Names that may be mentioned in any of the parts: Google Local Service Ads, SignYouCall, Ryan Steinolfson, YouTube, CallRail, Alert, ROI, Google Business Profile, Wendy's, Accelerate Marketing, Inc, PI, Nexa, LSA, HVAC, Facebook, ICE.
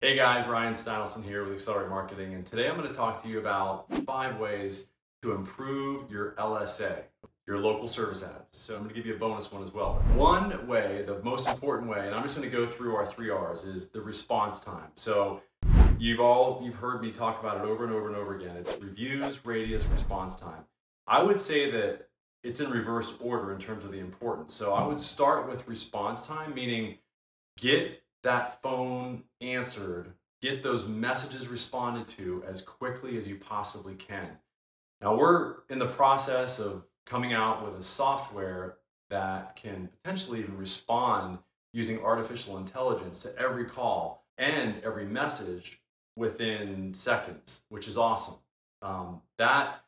Hey guys, Ryan Steinolfson here with Accelerate Marketing, and today I'm going to talk to you about 5 ways to improve your LSA, your local service ads. So I'm going to give you a bonus one as well. One way, the most important way, and I'm just going to go through our 3 R's, is the response time. So you've heard me talk about it over and over and over again. It's reviews, radius, response time. I would say that it's in reverse order in terms of the importance. So I would start with response time, meaning get that phone answered, get those messages responded to as quickly as you possibly can. Now we're in the process of coming out with a software that can potentially even respond using artificial intelligence to every call and every message within seconds, which is awesome. That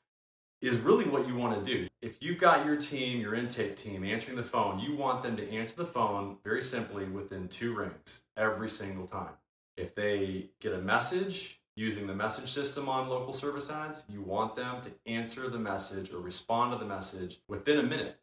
is really what you want to do. If you've got your team, your intake team answering the phone, you want them to answer the phone very simply within 2 rings every single time. If they get a message using the message system on local service ads, you want them to answer the message or respond to the message within a minute.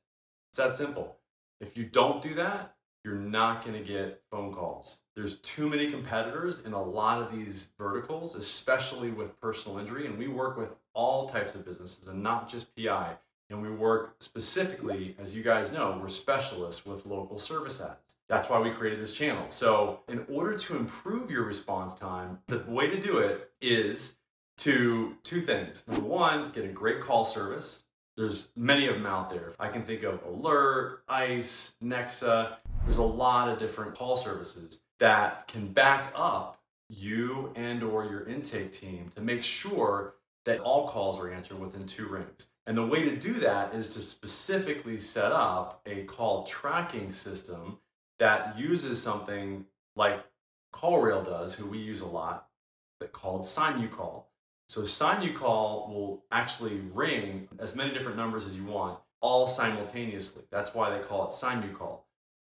It's that simple. If you don't do that, you're not going to get phone calls. There's too many competitors in a lot of these verticals, especially with personal injury, and we work with all types of businesses and not just PI. And we work specifically, as you guys know, we're specialists with local service ads. That's why we created this channel. So in order to improve your response time, the way to do it is to two things. Number one, get a great call service. There's many of them out there. I can think of Alert, ICE, Nexa. There's a lot of different call services that can back up you and or your intake team to make sure that all calls are answered within 2 rings. And the way to do that is to specifically set up a call tracking system that uses something like CallRail does, who we use a lot, that's called SignYouCall. So SignYouCall will actually ring as many different numbers as you want, all simultaneously. That's why they call it SignYouCall.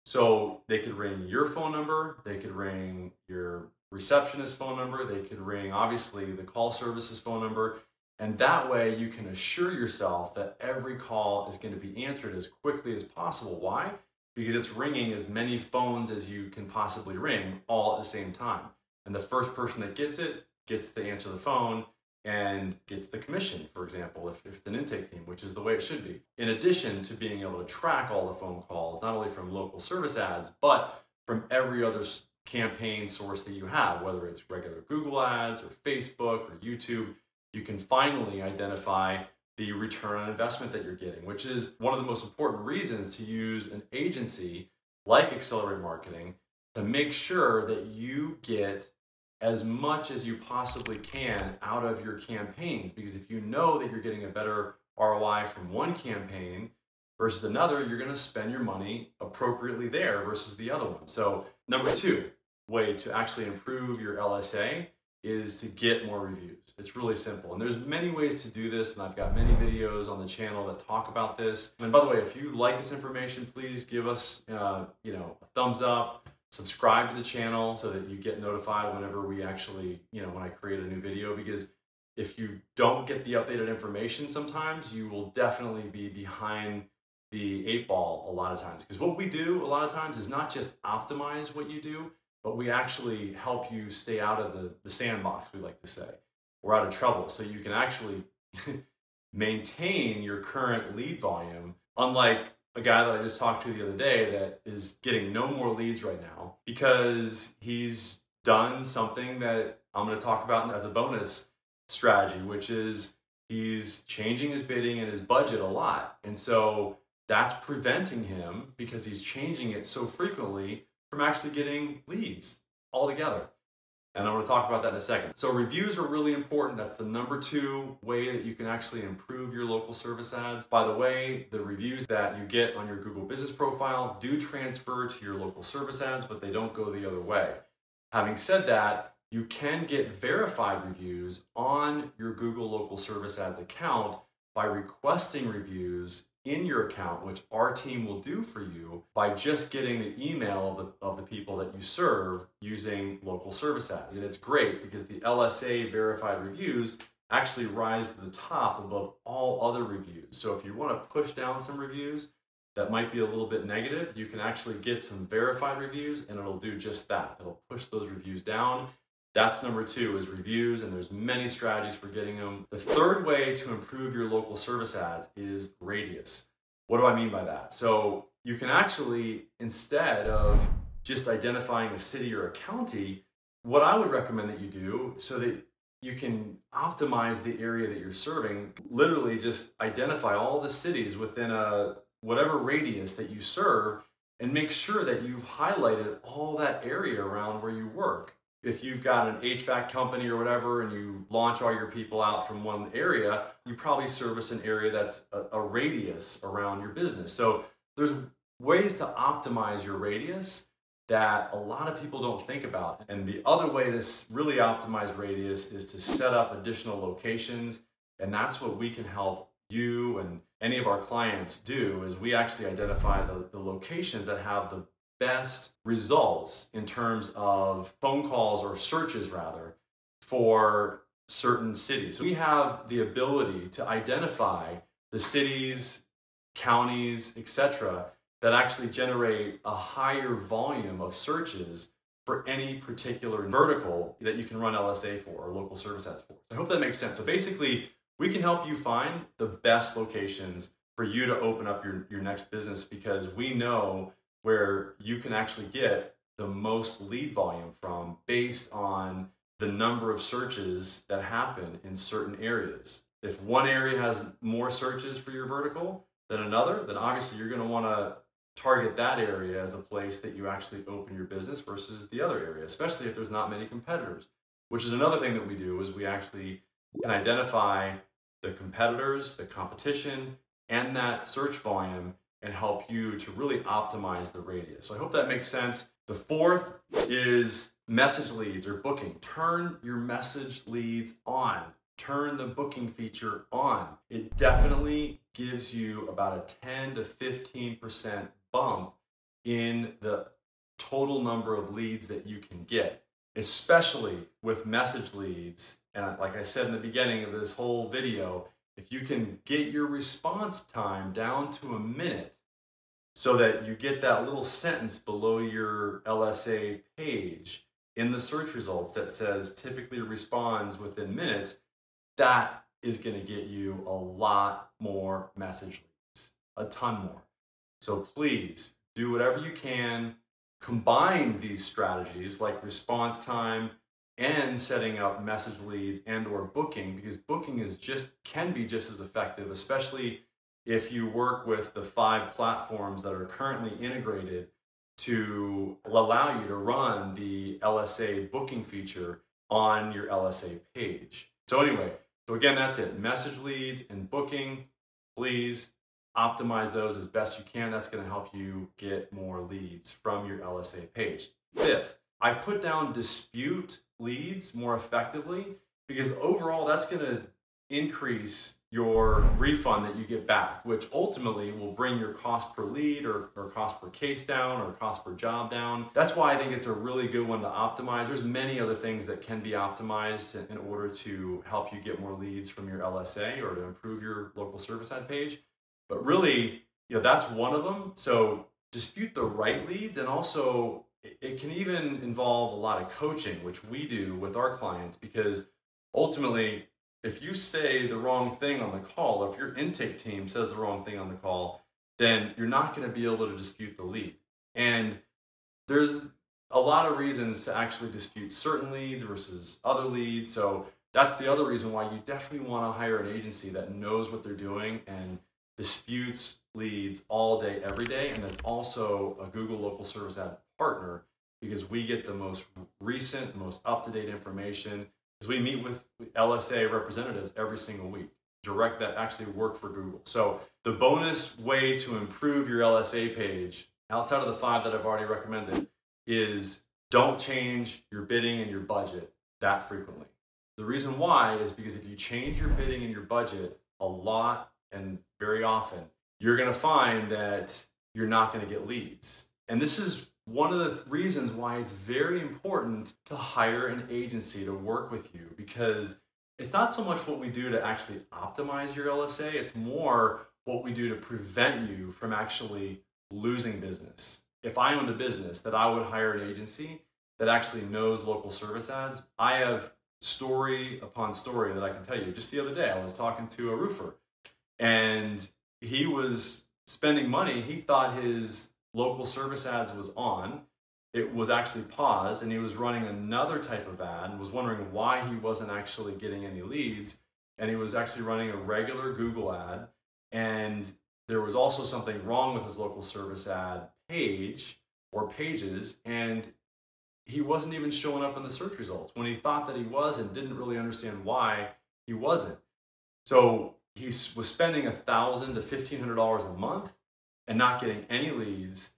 So they could ring your phone number, they could ring your receptionist's phone number, they could ring, obviously, the call service's phone number. And that way you can assure yourself that every call is going to be answered as quickly as possible. Why? Because it's ringing as many phones as you can possibly ring all at the same time. And the first person that gets it gets to answer the phone and gets the commission, for example, if it's an intake team, which is the way it should be. In addition to being able to track all the phone calls, not only from local service ads, but from every other campaign source that you have, whether it's regular Google ads or Facebook or YouTube, you can finally identify the return on investment that you're getting, which is one of the most important reasons to use an agency like Accelerate Marketing to make sure that you get as much as you possibly can out of your campaigns. Because if you know that you're getting a better ROI from one campaign versus another, you're going to spend your money appropriately there versus the other one. So number 2 way to actually improve your LSA is to get more reviews. It's really simple. And there's many ways to do this, and I've got many videos on the channel that talk about this. And by the way, if you like this information, please give us a thumbs up, subscribe to the channel so that you get notified whenever we actually, when I create a new video, because if you don't get the updated information sometimes, you will definitely be behind the 8 ball a lot of times. Because what we do a lot of times is not just optimize what you do, but we actually help you stay out of the sandbox, we like to say. We're out of trouble. So you can actually maintain your current lead volume, unlike a guy that I just talked to the other day that is getting no more leads right now because he's done something that I'm going to talk about as a bonus strategy, which is he's changing his bidding and his budget a lot. And so that's preventing him, because he's changing it so frequently, from actually getting leads altogether. And I'm going to talk about that in a second. So reviews are really important. That's the number 2 way that you can actually improve your local service ads. By the way, the reviews that you get on your Google Business Profile do transfer to your local service ads, but they don't go the other way. Having said that, you can get verified reviews on your Google Local Service Ads account by requesting reviews in your account, which our team will do for you by just getting the email of the people that you serve using local service ads. And it's great because the LSA verified reviews actually rise to the top above all other reviews. So if you want to push down some reviews that might be a little bit negative, you can actually get some verified reviews and it'll do just that. It'll push those reviews down That's number 2 is reviews, and there's many strategies for getting them. The third way to improve your local service ads is radius. What do I mean by that? So you can actually, instead of just identifying a city or a county, what I would recommend that you do so that you can optimize the area that you're serving, literally just identify all the cities within a whatever radius that you serve and make sure that you've highlighted all that area around where you work. If you've got an HVAC company or whatever and you launch all your people out from one area, you probably service an area that's a radius around your business. So there's ways to optimize your radius that a lot of people don't think about. And the other way to really optimize radius is to set up additional locations. And that's what we can help you and any of our clients do, is we actually identify the locations that have the best results in terms of phone calls or searches rather for certain cities. So we have the ability to identify the cities, counties, etc. that actually generate a higher volume of searches for any particular vertical that you can run LSA for or local service ads for. I hope that makes sense. So basically, we can help you find the best locations for you to open up your next business, because we know where you can actually get the most lead volume from based on the number of searches that happen in certain areas. If one area has more searches for your vertical than another, then obviously you're gonna wanna target that area as a place that you actually open your business versus the other area, especially if there's not many competitors, which is another thing that we do, is we actually can identify the competitors, the competition, and that search volume, and help you to really optimize the radius. So I hope that makes sense. The fourth is message leads or booking. Turn your message leads on. Turn the booking feature on. It definitely gives you about a 10 to 15% bump in the total number of leads that you can get, especially with message leads. And like I said in the beginning of this whole video, if you can get your response time down to a minute so that you get that little sentence below your LSA page in the search results that says typically responds within minutes, that is going to get you a lot more message leads, a ton more. So please do whatever you can. Combine these strategies like response time and setting up message leads and or booking, because booking is can be just as effective, especially if you work with the 5 platforms that are currently integrated to allow you to run the LSA booking feature on your LSA page. So anyway, so again, that's it. Message leads and booking, please optimize those as best you can. That's going to help you get more leads from your LSA page. Fifth, I put down dispute leads more effectively, because overall that's going to increase your refund that you get back, which ultimately will bring your cost per lead or cost per case down or cost per job down. That's why I think it's a really good one to optimize. There's many other things that can be optimized in order to help you get more leads from your LSA or to improve your local service ad page. But really, you know, that's one of them. So dispute the right leads, and also it can even involve a lot of coaching, which we do with our clients, because ultimately, if you say the wrong thing on the call, or if your intake team says the wrong thing on the call, then you're not going to be able to dispute the lead. And there's a lot of reasons to actually dispute certain leads versus other leads. So that's the other reason why you definitely want to hire an agency that knows what they're doing and disputes leads all day, every day. And that's also a Google Local Service Ad partner, because we get the most recent, most up-to-date information, because we meet with LSA representatives every single week, direct that actually work for Google. So the bonus way to improve your LSA page, outside of the 5 that I've already recommended, is don't change your bidding and your budget that frequently. The reason why is because if you change your bidding and your budget a lot and very often, you're going to find that you're not going to get leads. And this is one of the reasons why it's very important to hire an agency to work with you, because it's not so much what we do to actually optimize your LSA, it's more what we do to prevent you from actually losing business. If I owned a business that I would hire an agency that actually knows local service ads. I have story upon story that I can tell you. Just the other day, I was talking to a roofer, and he was spending money. He thought his local service ads was on. It was actually paused, and he was running another type of ad and was wondering why he wasn't actually getting any leads. And he was actually running a regular Google ad, and there was also something wrong with his local service ad page or pages, and he wasn't even showing up in the search results when he thought that he was, and didn't really understand why he wasn't. So he was spending $1,000 to $1,500 a month and not getting any leads.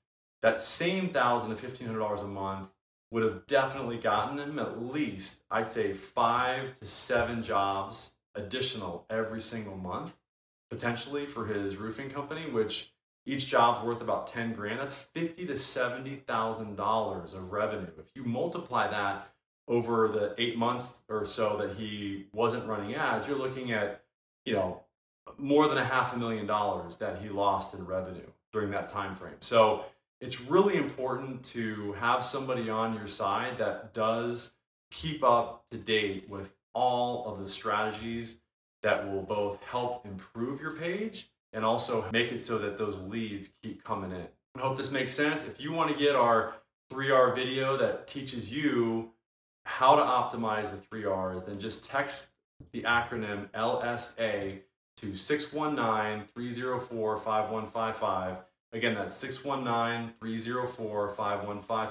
That same $1,000 to $1,500 a month would have definitely gotten him at least, I'd say, 5 to 7 jobs additional every single month, potentially, for his roofing company, which each job's worth about 10 grand. That's $50,000 to $70,000 of revenue. If you multiply that over the 8 months or so that he wasn't running ads, you're looking at, you know, more than $500,000 that he lost in revenue during that time frame. So it's really important to have somebody on your side that does keep up to date with all of the strategies that will both help improve your page and also make it so that those leads keep coming in. I hope this makes sense. If you want to get our 3R video that teaches you how to optimize the 3Rs, then just text the acronym LSA to 619-304-5155. Again, that's 619-304-5155.